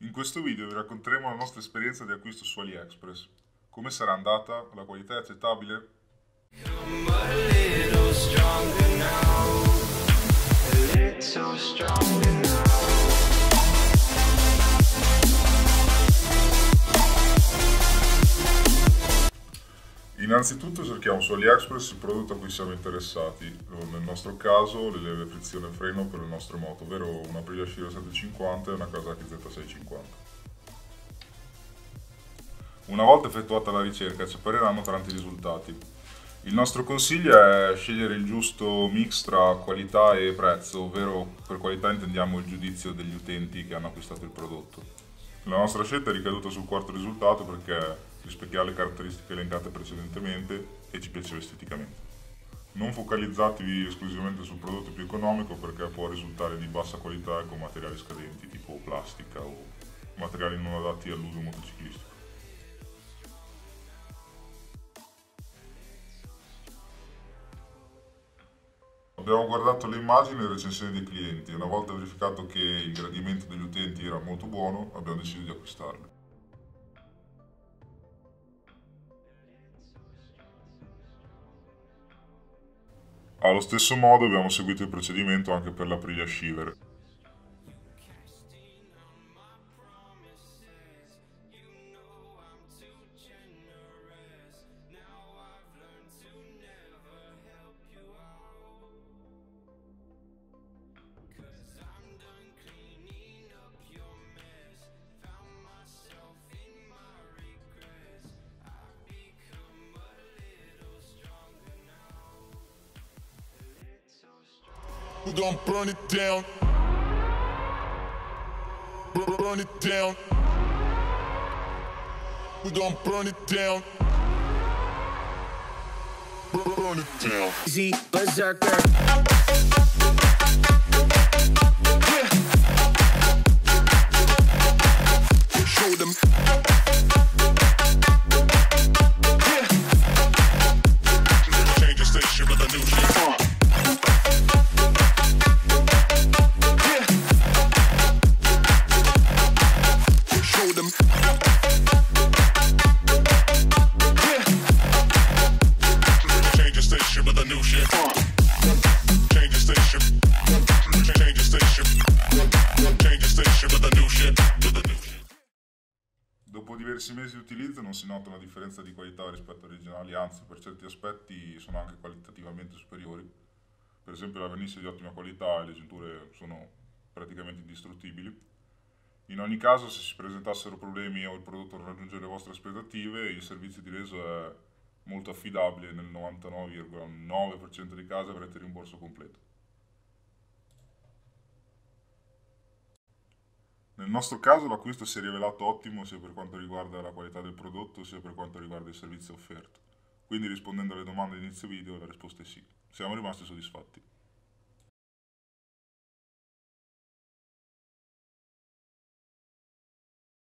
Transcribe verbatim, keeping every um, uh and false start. In questo video vi racconteremo la nostra esperienza di acquisto su AliExpress, come sarà andata, la qualità è accettabile. Innanzitutto cerchiamo su AliExpress il prodotto a cui siamo interessati, nel nostro caso le leve frizione freno per le nostre moto, ovvero una Priliscia settecentocinquanta e una Kawasaki Z seicentocinquanta. Una volta effettuata la ricerca ci appariranno tanti risultati. Il nostro consiglio è scegliere il giusto mix tra qualità e prezzo, ovvero per qualità intendiamo il giudizio degli utenti che hanno acquistato il prodotto. La nostra scelta è ricaduta sul quarto risultato perché rispecchia le caratteristiche elencate precedentemente e ci piaceva esteticamente. Non focalizzatevi esclusivamente sul prodotto più economico perché può risultare di bassa qualità e con materiali scadenti tipo plastica o materiali non adatti all'uso motociclistico. Abbiamo guardato le immagini e le recensioni dei clienti e una volta verificato che il gradimento degli utenti era molto buono abbiamo deciso di acquistarle. Allo stesso modo abbiamo seguito il procedimento anche per la Priliscia. We're gonna burn it down. Burn it down. We're gonna burn it down. Burn it down. Easy berserker. Yeah. Show them. Yeah. Change the station with a new shit. Dopo diversi mesi di utilizzo non si nota una differenza di qualità rispetto agli originali, anzi per certi aspetti sono anche qualitativamente superiori. Per esempio la vernice è di ottima qualità e le giunture sono praticamente indistruttibili. In ogni caso, se si presentassero problemi o il prodotto non raggiunge le vostre aspettative, il servizio di reso è molto affidabile e nel novantanove virgola nove per cento dei casi avrete rimborso completo. Nel nostro caso l'acquisto si è rivelato ottimo sia per quanto riguarda la qualità del prodotto sia per quanto riguarda il servizio offerto. Quindi rispondendo alle domande di inizio video la risposta è sì, siamo rimasti soddisfatti.